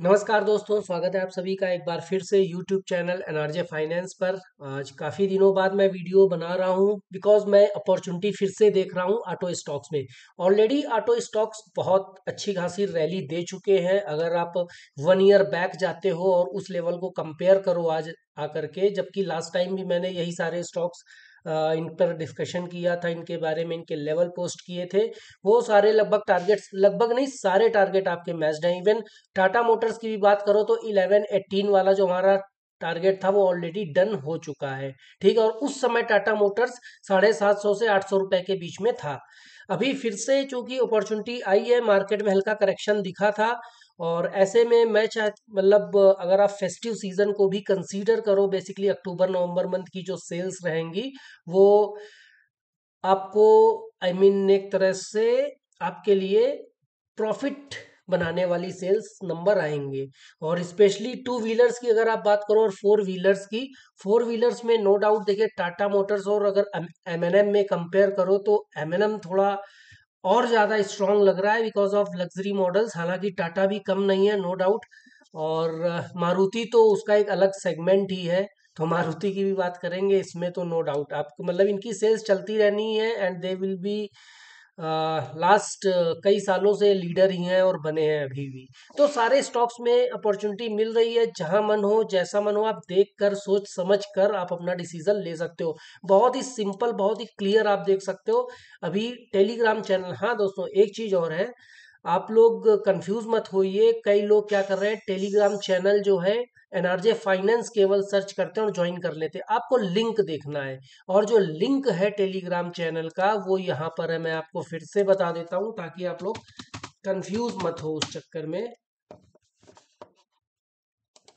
नमस्कार दोस्तों, स्वागत है आप सभी का एक बार फिर से YouTube चैनल NRJ फाइनेंस पर। आज काफ़ी दिनों बाद मैं वीडियो बना रहा हूं बिकॉज मैं अपॉर्चुनिटी फिर से देख रहा हूं ऑटो स्टॉक्स में। ऑलरेडी ऑटो स्टॉक्स बहुत अच्छी खासी रैली दे चुके हैं। अगर आप 1 ईयर बैक जाते हो और उस लेवल को कंपेयर करो आज आकर के, जबकि लास्ट टाइम भी मैंने यही सारे स्टॉक्स इन पर डिस्कशन किया था, इनके बारे में इनके लेवल पोस्ट किए थे, वो सारे लगभग टारगेट्स, लगभग नहीं सारे टारगेट आपके मैच्ड हैं। इवन टाटा मोटर्स की भी बात करो तो 1118 वाला जो हमारा टारगेट था वो ऑलरेडी डन हो चुका है, ठीक है। और उस समय टाटा मोटर्स 750 से 800 रुपए के बीच में था। अभी फिर से चूंकि अपॉर्चुनिटी आई है, मार्केट में हल्का करेक्शन दिखा था, और ऐसे में मैं मतलब अगर आप फेस्टिव सीजन को भी कंसीडर करो, बेसिकली अक्टूबर नवंबर मंथ की जो सेल्स रहेंगी वो आपको I mean एक तरह से आपके लिए प्रॉफिट बनाने वाली सेल्स नंबर आएंगे। और स्पेशली 2 व्हीलर्स की अगर आप बात करो और 4 व्हीलर्स की, 4 व्हीलर्स में नो डाउट देखिए टाटा मोटर्स और अगर M&M में कंपेयर करो तो M&M थोड़ा और ज़्यादा स्ट्रॉन्ग लग रहा है बिकॉज ऑफ लग्जरी मॉडल्स। हालांकि टाटा भी कम नहीं है नो डाउट, और मारुति तो उसका एक अलग सेगमेंट ही है, तो मारुति की भी बात करेंगे इसमें। तो नो डाउट आपको मतलब इनकी सेल्स चलती रहनी है and they will be last कई सालों से लीडर ही हैं और बने हैं अभी भी। तो सारे स्टॉक्स में अपॉर्चुनिटी मिल रही है, जहां मन हो जैसा मन हो आप देख कर सोच समझ कर आप अपना डिसीजन ले सकते हो। बहुत ही सिंपल, बहुत ही क्लियर आप देख सकते हो अभी टेलीग्राम चैनल। हाँ दोस्तों, एक चीज और है, आप लोग कंफ्यूज मत होइए। कई लोग क्या कर रहे हैं, टेलीग्राम चैनल जो है NRJ फाइनेंस केवल सर्च करते हैं और ज्वाइन कर लेते हैं। आपको लिंक देखना है, और जो लिंक है टेलीग्राम चैनल का वो यहाँ पर है। मैं आपको फिर से बता देता हूँ ताकि आप लोग कंफ्यूज मत हो उस चक्कर में।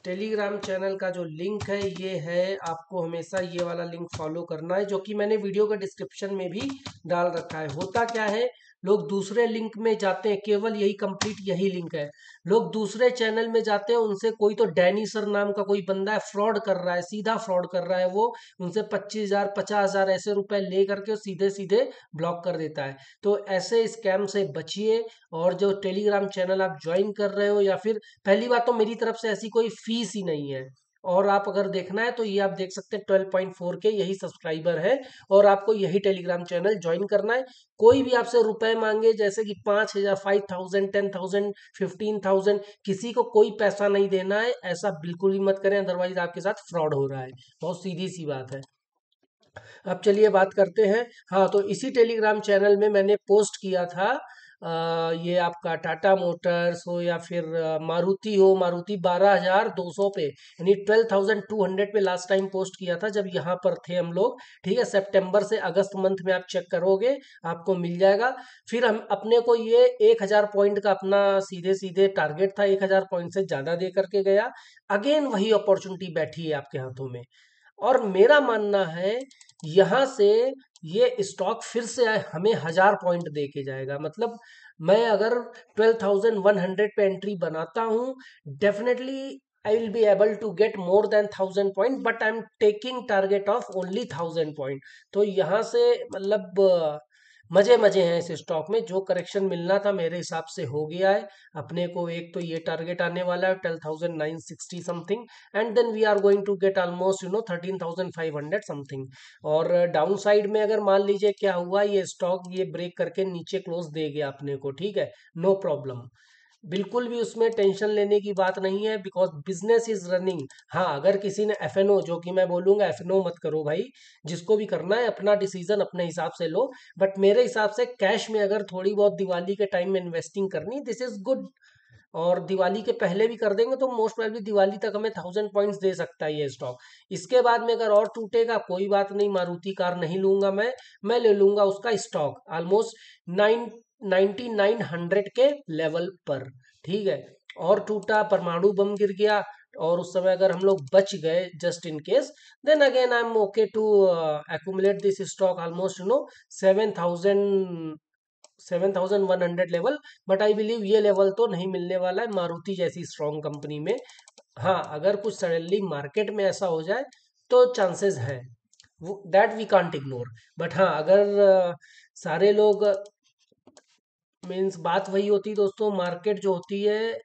टेलीग्राम चैनल का जो लिंक है ये है, आपको हमेशा ये वाला लिंक फॉलो करना है, जो कि मैंने वीडियो के डिस्क्रिप्शन में भी डाल रखा है। होता क्या है, लोग दूसरे लिंक में जाते हैं, केवल यही कंप्लीट यही लिंक है। लोग दूसरे चैनल में जाते हैं, उनसे कोई तो डैनी सर नाम का कोई बंदा है, फ्रॉड कर रहा है, सीधा फ्रॉड कर रहा है। वो उनसे 25,000 50,000 ऐसे रुपए ले करके सीधे सीधे ब्लॉक कर देता है। तो ऐसे स्कैम से बचिए। और जो टेलीग्राम चैनल आप ज्वाइन कर रहे हो, या फिर पहली बात तो मेरी तरफ से ऐसी कोई फीस ही नहीं है। और आप अगर देखना है तो ये आप देख सकते हैं 12.4 के यही सब्सक्राइबर है, और आपको यही टेलीग्राम चैनल ज्वाइन करना है। कोई भी आपसे रुपए मांगे जैसे कि 5,000, 5,000, 10,000, 15,000, किसी को कोई पैसा नहीं देना है। ऐसा बिल्कुल भी मत करें, अदरवाइज आपके साथ फ्रॉड हो रहा है, बहुत सीधी सी बात है। अब चलिए बात करते हैं। हाँ, तो इसी टेलीग्राम चैनल में मैंने पोस्ट किया था ये आपका टाटा मोटर्स हो या फिर मारुति हो, मारुति 12,200 पे यानी 12,200 पे लास्ट टाइम पोस्ट किया था जब यहाँ पर थे हम लोग, ठीक है। सितंबर से अगस्त मंथ में आप चेक करोगे आपको मिल जाएगा। फिर हम अपने को ये 1,000 पॉइंट का अपना सीधे सीधे टारगेट था, 1,000 पॉइंट से ज़्यादा दे करके गया। अगेन वही अपॉर्चुनिटी बैठी है आपके हाथों में, और मेरा मानना है यहाँ से ये स्टॉक फिर से हमें 1,000 पॉइंट दे के जाएगा। मतलब मैं अगर 12,100 पे एंट्री बनाता हूँ, definitely I will be able to get more than 1,000 point, but I am taking target of only 1,000 point. तो यहाँ से मतलब मजे मजे हैं इस स्टॉक में। जो करेक्शन मिलना था मेरे हिसाब से हो गया है। अपने को एक तो ये टारगेट आने वाला है 12,960 something, and then we are going to get almost 13,500 something. और डाउन साइड में अगर मान लीजिए क्या हुआ, ये स्टॉक ये ब्रेक करके नीचे क्लोज दे गया अपने को, ठीक है, नो प्रॉब्लम, बिल्कुल भी उसमें टेंशन लेने की बात नहीं है बिकॉज बिजनेस इज रनिंग। हाँ, अगर किसी ने FNO, जो कि मैं बोलूँगा FNO मत करो भाई, जिसको भी करना है अपना डिसीजन अपने हिसाब से लो। बट मेरे हिसाब से कैश में अगर थोड़ी बहुत दिवाली के टाइम में इन्वेस्टिंग करनी, दिस इज गुड। और दिवाली के पहले भी कर देंगे तो मोस्ट प्रोबेबली दिवाली तक हमें 1,000 पॉइंट्स दे सकता है ये स्टॉक। इसके बाद में अगर और टूटेगा कोई बात नहीं, मारुति कार नहीं लूंगा मैं ले लूंगा उसका स्टॉक ऑलमोस्ट 9,900 के लेवल पर, ठीक है। और टूटा, परमाणु बम गिर गया, और उस समय अगर हम लोग बच गए just in case, then again I am okay to accumulate this stock almost 7,100 level. But I believe ये लेवल तो नहीं मिलने वाला है मारुति जैसी स्ट्रॉन्ग कंपनी में। हाँ, अगर कुछ सडनली मार्केट में ऐसा हो जाए तो चांसेस है, that we can't ignore. But हाँ, अगर सारे लोग मीन्स बात वही होती दोस्तों, मार्केट जो होती है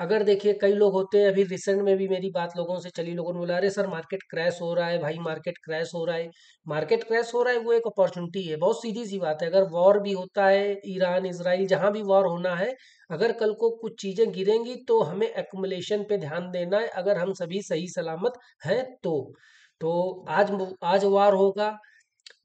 अगर देखिए कई लोग होते हैं, अभी रिसेंट में भी मेरी बात लोगों से चली, लोगों ने बोला अरे सर मार्केट क्रैश हो रहा है, भाई मार्केट क्रैश हो रहा है, मार्केट क्रैश हो रहा है वो एक अपॉर्चुनिटी है। बहुत सीधी सी बात है, अगर वॉर भी होता है ईरान इजराइल जहाँ भी वॉर होना है, अगर कल को कुछ चीज़ें गिरेंगी तो हमें एक्युमुलेशन पे ध्यान देना है, अगर हम सभी सही सलामत हैं तो आज वार होगा,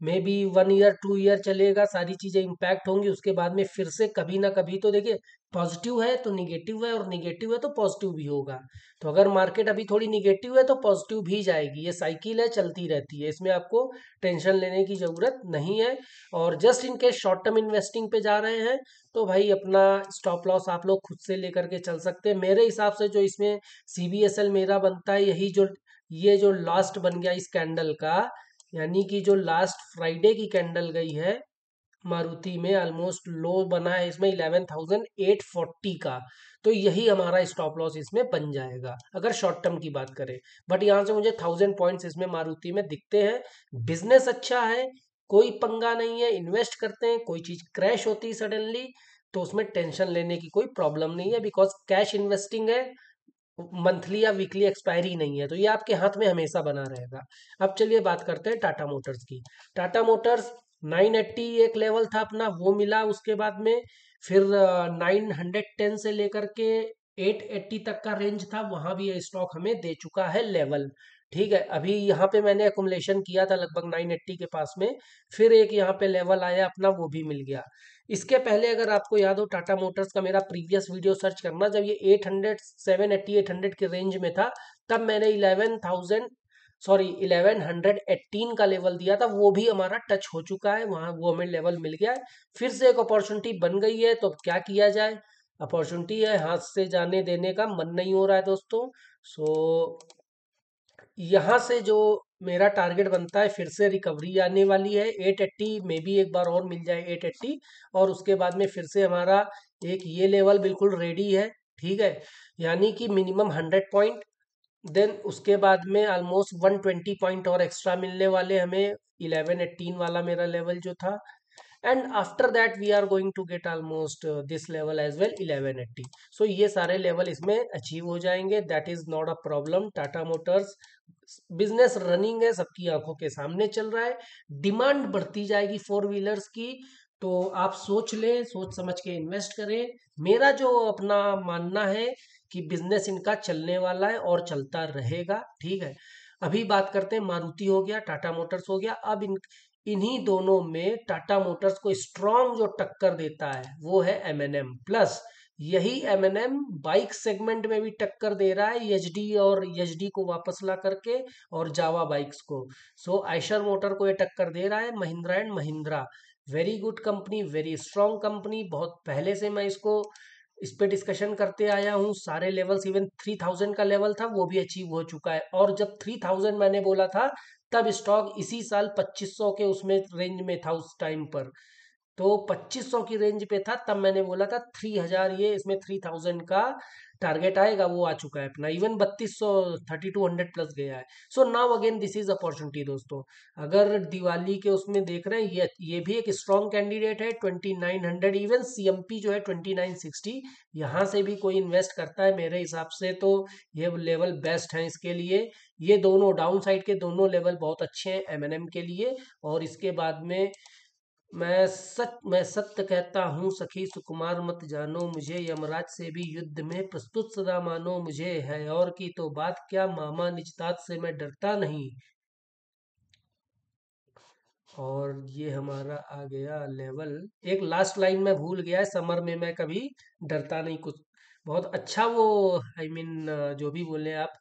मे बी 1 ईयर 2 ईयर चलेगा, सारी चीज़ें इम्पैक्ट होंगी, उसके बाद में फिर से कभी ना कभी, तो देखिए पॉजिटिव है तो निगेटिव है और निगेटिव है तो पॉजिटिव भी होगा। तो अगर मार्केट अभी थोड़ी निगेटिव है तो पॉजिटिव भी जाएगी, ये साइकिल है, चलती रहती है, इसमें आपको टेंशन लेने की ज़रूरत नहीं है। और just in case short term investing पे जा रहे हैं तो भाई अपना स्टॉप लॉस आप लोग खुद से लेकर के चल सकते हैं। मेरे हिसाब से जो इसमें CBSL मेरा बनता है, यही जो ये जो लास्ट बन गया इस कैंडल का, यानी कि जो लास्ट फ्राइडे की कैंडल गई है मारुति में, ऑलमोस्ट लो बना है इसमें 11,840 का, तो यही हमारा स्टॉप लॉस इसमें बन जाएगा अगर शॉर्ट टर्म की बात करें। बट यहाँ से मुझे 1000 पॉइंट्स इसमें मारुति में दिखते हैं। बिजनेस अच्छा है, कोई पंगा नहीं है, इन्वेस्ट करते हैं, कोई चीज क्रैश होती है सडनली तो उसमें टेंशन लेने की कोई प्रॉब्लम नहीं है, बिकॉज कैश इन्वेस्टिंग है, मंथली या वीकली एक्सपायरी नहीं है, तो ये आपके हाथ में हमेशा बना रहेगा। अब चलिए बात करते हैं टाटा मोटर्स की। टाटा मोटर्स 980 एक लेवल था अपना, वो मिला, उसके बाद में फिर 910 से लेकर के 880 तक का रेंज था, वहां भी ये स्टॉक हमें दे चुका है लेवल, ठीक है। अभी यहाँ पे मैंने एक्युमुलेशन किया था लगभग 980 के पास में, फिर एक यहाँ पे लेवल आया अपना, वो भी मिल गया। इसके पहले अगर आपको याद हो टाटा मोटर्स का मेरा प्रीवियस वीडियो सर्च करना, जब ये 800 780 800 के रेंज में था तब मैंने 1118 का लेवल दिया था, वो भी हमारा टच हो चुका है, वहाँ वो हमें लेवल मिल गया है। फिर से एक अपॉर्चुनिटी बन गई है, तो अब क्या किया जाए, अपॉर्चुनिटी है, हाथ से जाने देने का मन नहीं हो रहा है दोस्तों। सो यहाँ से जो मेरा टारगेट बनता है, फिर से रिकवरी आने वाली है 880 में, भी एक बार और मिल जाए 880, और उसके बाद में फिर से हमारा एक ये लेवल बिल्कुल रेडी है, ठीक है, यानी कि मिनिमम 100 पॉइंट, देन उसके बाद में ऑलमोस्ट 120 पॉइंट और एक्स्ट्रा मिलने वाले हमें 1118 वाला मेरा लेवल जो था, and after that we are going to get almost this level as well 1180। So ये सारे लेवल इसमें अचीव हो जाएंगे, that is not a problem. Tata Motors business running है, सबकी आंखों के सामने चल रहा है, डिमांड बढ़ती जाएगी 4 व्हीलर्स की, तो आप सोच लें, सोच समझ के इन्वेस्ट करें। मेरा जो अपना मानना है कि बिजनेस इनका चलने वाला है और चलता रहेगा, ठीक है। अभी बात करते हैं, मारुति हो गया, टाटा मोटर्स हो गया, अब इन्हीं दोनों में टाटा मोटर्स को स्ट्रॉन्ग जो टक्कर देता है वो है M&M प्लस। यही M&M बाइक सेगमेंट में भी टक्कर दे रहा है एचडी को वापस ला करके और जावा बाइक्स को। सो आयशर मोटर को ये टक्कर दे रहा है Mahindra and Mahindra, very good company, very strong company, बहुत पहले से मैं इस पे डिस्कशन करते आया हूँ। सारे लेवल्स, इवन 3000 का लेवल था वो भी अचीव हो चुका है, और जब 3000 मैंने बोला था तब स्टॉक इसी साल 2500 के उसमें रेंज में था, उस टाइम पर तो 2500 की रेंज पे था, तब मैंने बोला था 3000 ये इसमें 3000 का टारगेट आएगा, वो आ चुका है अपना, इवन 3200 3200 प्लस गया है। So now again this is opportunity दोस्तों, अगर दिवाली के उसमें देख रहे हैं ये भी एक स्ट्रॉन्ग कैंडिडेट है 2900, इवन CMP जो है 2960, यहाँ से भी कोई इन्वेस्ट करता है मेरे हिसाब से तो ये लेवल बेस्ट है इसके लिए। ये दोनों डाउन साइड के दोनों लेवल बहुत अच्छे हैं M&M के लिए। और इसके बाद में मैं सत्य कहता हूँ सखी सुकुमार मत जानो मुझे, यमराज से भी युद्ध में प्रस्तुत सदा मानो मुझे, है और की तो बात क्या मामा, निजतात से मैं डरता नहीं। और ये हमारा आ गया लेवल, एक लास्ट लाइन में भूल गया है, समर में मैं कभी डरता नहीं, कुछ बहुत अच्छा वो I mean, जो भी बोले आप,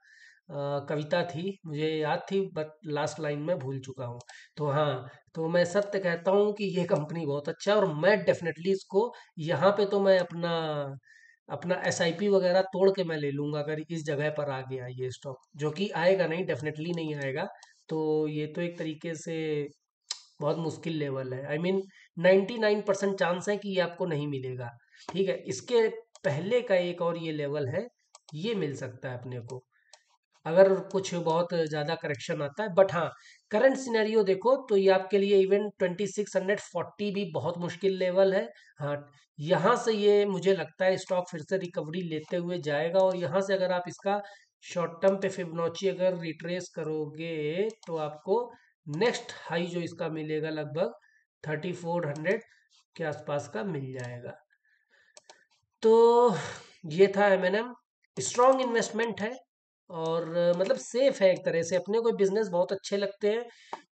कविता थी, मुझे याद थी बट लास्ट लाइन में भूल चुका हूँ। तो हाँ, तो मैं सत्य कहता हूँ कि ये कंपनी बहुत अच्छा है और मैं डेफिनेटली इसको यहाँ पे तो मैं अपना SIP वगैरह तोड़ के मैं ले लूँगा अगर इस जगह पर आ गया ये स्टॉक, जो कि आएगा नहीं, डेफिनेटली नहीं आएगा। तो ये तो एक तरीके से बहुत मुश्किल लेवल है, I mean, 99% चांस है कि ये आपको नहीं मिलेगा, ठीक है। इसके पहले का एक और ये लेवल है, ये मिल सकता है अपने को, अगर कुछ बहुत ज़्यादा करेक्शन आता है। बट हाँ, करंट सिनेरियो देखो तो ये आपके लिए इवन 2640 भी बहुत मुश्किल लेवल है। हाँ, यहाँ से ये मुझे लगता है स्टॉक फिर से रिकवरी लेते हुए जाएगा और यहाँ से अगर आप इसका शॉर्ट टर्म पे फिबोनाची अगर रिट्रेस करोगे तो आपको नेक्स्ट हाई जो इसका मिलेगा लगभग 3400 के आसपास का मिल जाएगा। तो ये था M&M, स्ट्रॉन्ग इन्वेस्टमेंट है और मतलब सेफ है एक तरह से। अपने कोई बिजनेस बहुत अच्छे लगते हैं,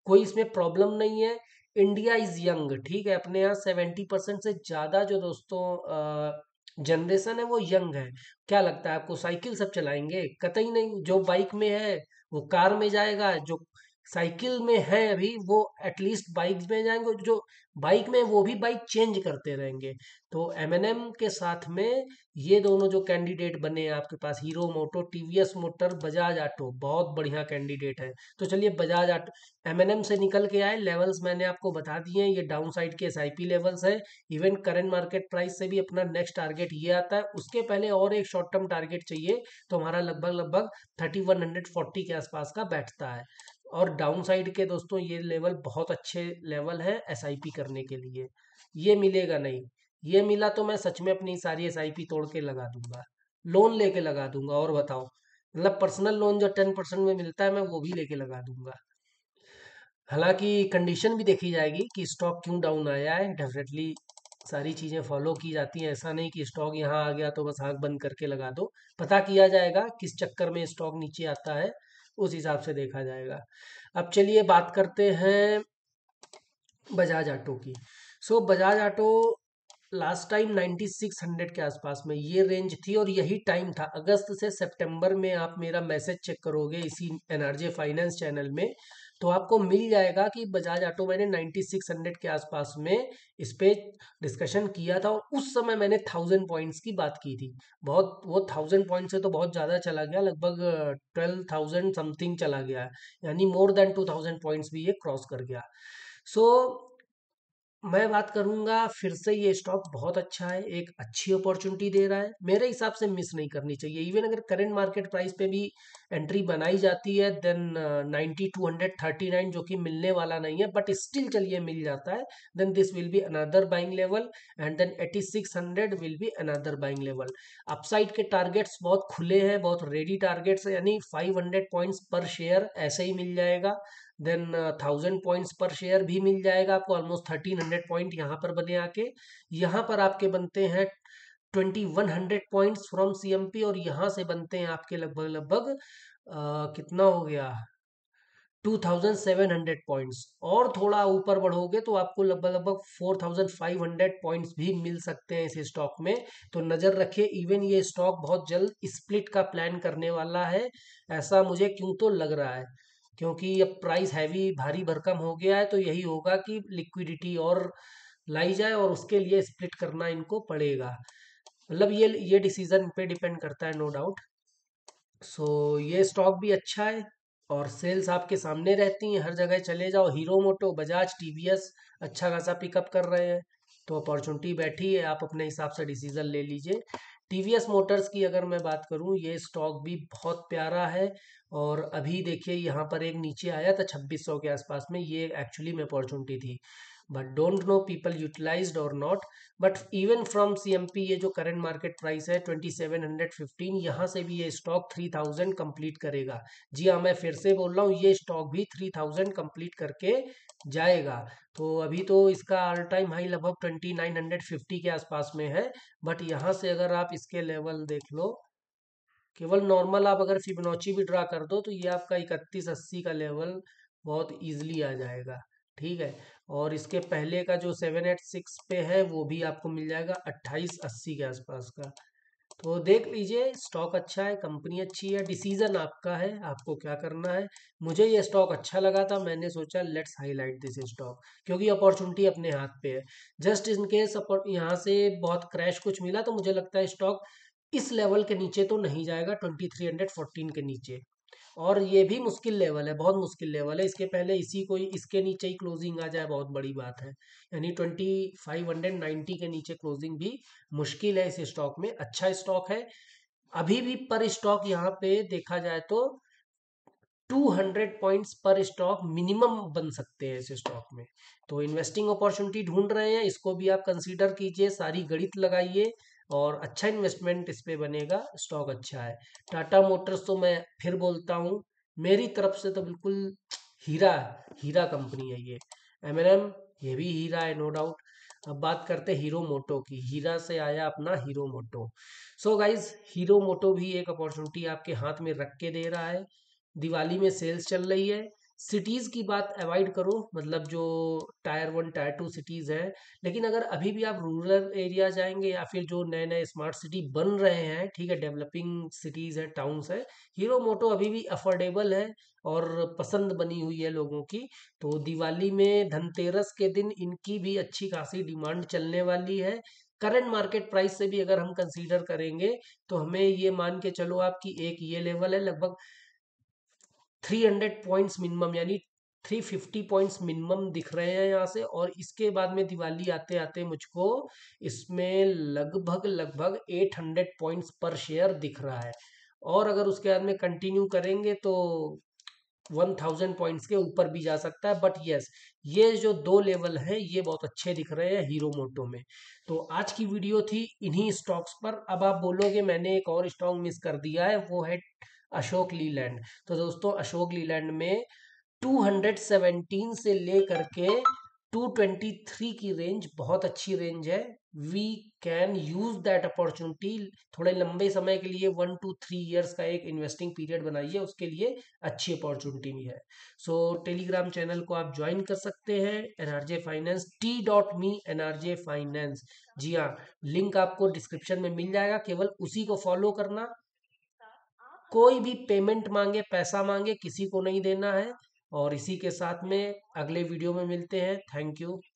कोई इसमें प्रॉब्लम नहीं है। इंडिया इज यंग, ठीक है। अपने यहाँ 70% से ज़्यादा जो दोस्तों जनरेशन है वो यंग है। क्या लगता है आपको, साइकिल सब चलाएंगे? कतई नहीं। जो बाइक में है वो कार में जाएगा, जो साइकिल में है अभी वो एटलीस्ट बाइक में जाएंगे, जो बाइक में वो भी बाइक चेंज करते रहेंगे। तो M&M के साथ में ये दोनों जो कैंडिडेट बने हैं आपके पास, Hero Moto, TVS motor, Bajaj auto, बहुत बढ़िया कैंडिडेट है। तो चलिए बजाज ऑटो M&M से निकल के आए। लेवल्स मैंने आपको बता दिए हैं, ये डाउन साइड के SIP लेवल्स है। इवन करंट मार्केट प्राइस से भी अपना नेक्स्ट टारगेट ये आता है, उसके पहले और एक शॉर्ट टर्म टारगेट चाहिए तो हमारा लगभग 3140 के आसपास का बैठता है। और डाउन साइड के दोस्तों ये लेवल बहुत अच्छे लेवल है SIP करने के लिए। ये मिलेगा नहीं, ये मिला तो मैं सच में अपनी सारी SIP तोड़ के लगा दूंगा, लोन लेके लगा दूंगा। और बताओ, मतलब पर्सनल लोन जो 10% में मिलता है मैं वो भी लेके लगा दूंगा। हालांकि कंडीशन भी देखी जाएगी कि स्टॉक क्यों डाउन आया है। डेफिनेटली सारी चीज़ें फॉलो की जाती हैं, ऐसा नहीं कि स्टॉक यहाँ आ गया तो बस आँख बंद करके लगा दो। पता किया जाएगा किस चक्कर में स्टॉक नीचे आता है, उस हिसाब से देखा जाएगा। अब चलिए बात करते हैं बजाज ऑटो की। सो बजाज ऑटो लास्ट टाइम 9600 के आसपास में ये रेंज थी और यही टाइम था अगस्त से सितंबर में। आप मेरा मैसेज चेक करोगे इसी NRJ फाइनेंस चैनल में तो आपको मिल जाएगा कि बजाज ऑटो मैंने 9600 के आसपास में इस पर डिस्कशन किया था और उस समय मैंने 1000 पॉइंट्स की बात की थी। बहुत वो 1000 पॉइंट से तो बहुत ज़्यादा चला गया, लगभग 12000 समथिंग चला गया, यानी मोर देन 2000 पॉइंट्स भी ये क्रॉस कर गया। सो मैं बात करूंगा फिर से, ये स्टॉक बहुत अच्छा है, एक अच्छी अपॉर्चुनिटी दे रहा है, मेरे हिसाब से मिस नहीं करनी चाहिए। इवन अगर करंट मार्केट प्राइस पे भी एंट्री बनाई जाती है देन 9239 जो कि मिलने वाला नहीं है, बट स्टिल चलिए मिल जाता है, then this will be another buying level and then 8600 will be another buying level. Upside के टारगेट्स बहुत खुले हैं, बहुत रेडी टारगेट्स है, यानी 500 पॉइंट्स पर शेयर ऐसे ही मिल जाएगा, देन 1000 पॉइंट्स पर शेयर भी मिल जाएगा आपको। ऑलमोस्ट 1300 पॉइंट यहाँ पर बने आके, यहाँ पर आपके बनते हैं 2100 पॉइंट्स फ्रॉम CMP और यहाँ से बनते हैं आपके लगभग कितना हो गया 2700 पॉइंट्स। और थोड़ा ऊपर बढ़ोगे तो आपको लगभग 4500 पॉइंट्स भी मिल सकते हैं इस स्टॉक में। तो नज़र रखिए, इवन ये स्टॉक बहुत जल्द स्प्लिट का प्लान करने वाला है, ऐसा मुझे क्यों तो लग रहा है, क्योंकि अब प्राइस हैवी भारी भरकम हो गया है। तो यही होगा कि लिक्विडिटी और लाई जाए और उसके लिए स्प्लिट करना इनको पड़ेगा। मतलब ये डिसीजन पे डिपेंड करता है, नो डाउट। सो ये स्टॉक भी अच्छा है और सेल्स आपके सामने रहती हैं, हर जगह चले जाओ। हीरो मोटो, बजाज, TVS अच्छा खासा पिकअप कर रहे हैं, तो अपॉर्चुनिटी बैठी है, आप अपने हिसाब से डिसीजन ले लीजिए। TVS मोटर्स की अगर मैं बात करूं, ये स्टॉक भी बहुत प्यारा है और अभी देखिए यहाँ पर एक नीचे आया था 2600 के आसपास में, ये एक्चुअली में अपॉर्चुनिटी थी, but don't know people utilized और not. But even from CMP ये जो करंट मार्केट प्राइस है 2715, यहाँ से भी ये स्टॉक 3000 कंप्लीट करेगा। जी हाँ, मैं फिर से बोल रहा हूँ, ये स्टॉक भी 3000 कंप्लीट करके जाएगा। तो अभी तो इसका ऑल टाइम हाई लगभग 2950 के आसपास में है, बट यहाँ से अगर आप इसके लेवल देख लो, केवल नॉर्मल आप अगर फिबोनाची भी ड्रा कर दो तो ये आपका 3180 का लेवल बहुत ईजिली आ जाएगा, ठीक है। और इसके पहले का जो 786 पे है वो भी आपको मिल जाएगा 2880 के आसपास का। तो देख लीजिए, स्टॉक अच्छा है, कंपनी अच्छी है, डिसीजन आपका है, आपको क्या करना है। मुझे ये स्टॉक अच्छा लगा था, मैंने सोचा लेट्स हाईलाइट दिस स्टॉक, क्योंकि अपॉर्चुनिटी अपने हाथ पे है। जस्ट इन केस यहाँ से बहुत क्रैश कुछ मिला तो मुझे लगता है स्टॉक इस लेवल के नीचे तो नहीं जाएगा, 2314 के नीचे। और ये भी मुश्किल लेवल है, बहुत मुश्किल लेवल है। इसके पहले इसी को इसके नीचे ही क्लोजिंग आ जाए बहुत बड़ी बात है, यानी 2590 के नीचे क्लोजिंग भी मुश्किल है इस स्टॉक में। अच्छा स्टॉक है, अभी भी पर स्टॉक यहाँ पे देखा जाए तो 200 पॉइंट्स पर स्टॉक मिनिमम बन सकते हैं इस स्टॉक में। तो इन्वेस्टिंग अपॉर्चुनिटी ढूंढ रहे हैं, इसको भी आप कंसीडर कीजिए, सारी गणित लगाइए और अच्छा इन्वेस्टमेंट इस पे बनेगा, स्टॉक अच्छा है। टाटा मोटर्स तो मैं फिर बोलता हूँ मेरी तरफ से तो बिल्कुल हीरा कंपनी है ये। M&M ये भी हीरा है नो डाउट। अब बात करते हैं हीरो मोटो की, हीरा से आया अपना Hero Moto. So guys Hero Moto भी एक अपॉर्चुनिटी आपके हाथ में रख के दे रहा है। दिवाली में सेल्स चल रही है, सिटीज़ की बात अवॉइड करो, मतलब जो टायर 1 टायर 2 सिटीज़ हैं, लेकिन अगर अभी भी आप रूरल एरिया जाएंगे या फिर जो नए नए स्मार्ट सिटी बन रहे हैं, ठीक है, डेवलपिंग सिटीज़ हैं, टाउन्स हैं, हीरो मोटो अभी भी अफोर्डेबल है और पसंद बनी हुई है लोगों की। तो दिवाली में धनतेरस के दिन इनकी भी अच्छी खासी डिमांड चलने वाली है। करंट मार्केट प्राइस से भी अगर हम कंसीडर करेंगे तो हमें ये मान के चलो आपकी एक ये लेवल है लगभग 300 पॉइंट्स मिनिमम, यानी 350 पॉइंट्स मिनिमम दिख रहे हैं यहाँ से। और इसके बाद में दिवाली आते आते मुझको इसमें लगभग 800 पॉइंट्स पर शेयर दिख रहा है, और अगर उसके बाद में कंटिन्यू करेंगे तो 1000 पॉइंट्स के ऊपर भी जा सकता है। बट यस, ये जो दो लेवल हैं ये बहुत अच्छे दिख रहे हैं हीरो मोटो में। तो आज की वीडियो थी इन्हीं स्टॉक्स पर। अब आप बोलोगे मैंने एक और स्टॉक मिस कर दिया है, वो है अशोक लीलैंड। तो दोस्तों अशोक लीलैंड में 217 से लेकर के 223 की रेंज बहुत अच्छी रेंज है। We can use that opportunity. थोड़े लंबे समय के लिए 1 to 3 years का एक इन्वेस्टिंग पीरियड बनाइए, उसके लिए अच्छी अपॉर्चुनिटी भी है। सो टेलीग्राम चैनल को आप ज्वाइन कर सकते हैं, एनआरजे फाइनेंस t.me/NRJ Finance। जी हाँ, लिंक आपको डिस्क्रिप्शन में मिल जाएगा, केवल उसी को फॉलो करना। कोई भी पेमेंट मांगे, पैसा मांगे, किसी को नहीं देना है। और इसी के साथ में अगले वीडियो में मिलते हैं। Thank you.